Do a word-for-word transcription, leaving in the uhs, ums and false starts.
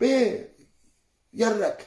بيه يرك